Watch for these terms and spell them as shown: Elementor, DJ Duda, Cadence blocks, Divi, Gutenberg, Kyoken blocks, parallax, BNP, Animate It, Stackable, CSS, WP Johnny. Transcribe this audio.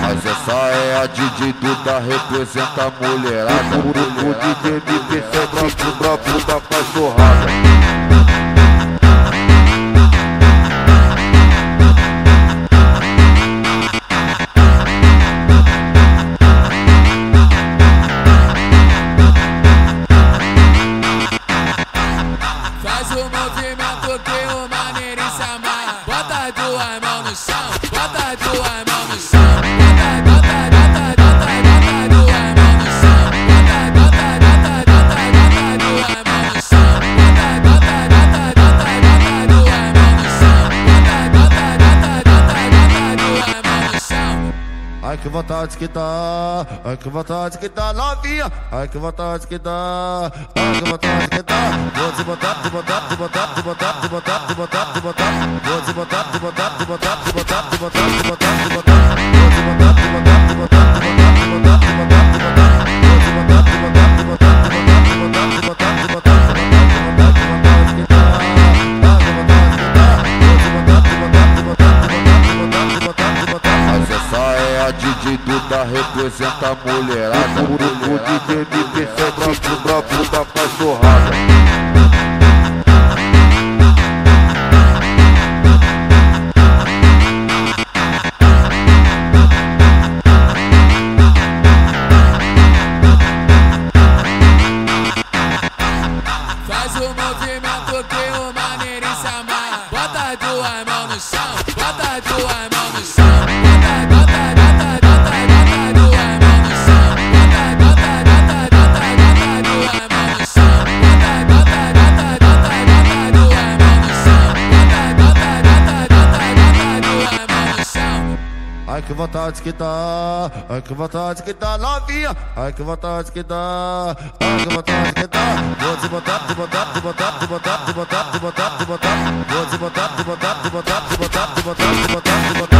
Mas essa é a DJ Duda, representa a mulherada. O DJ BNP é o brabo da cachorrada. Ai que vontade que dá, ai que vontade que dá, novinha, ai que vontade que dá, ai que vontade que dá. Vou te botar, te botar, te botar, te botar, te botar, te botar, te botar. Vou te botar, te botar, te botar, te botar, te botar, te botar, te botar. Vou te botar, te botar, te botar, te botar, te botar, te botar, te botar. Vou te botar, te botar, te botar, te botar, te botar, te botar, te botar. DJ Duda representa a mulherada. O DJ BNP é o brabo da cachorrada. Ai que vontade que dá, ai que vontade que dá, novinha, ai que vontade que dá, ai que vontade que dá. Vou te botar, te botar, te botar, te botar, te botar, te botar, te botar. Vou te botar, te botar, te botar, te botar, te botar, te botar, te botar.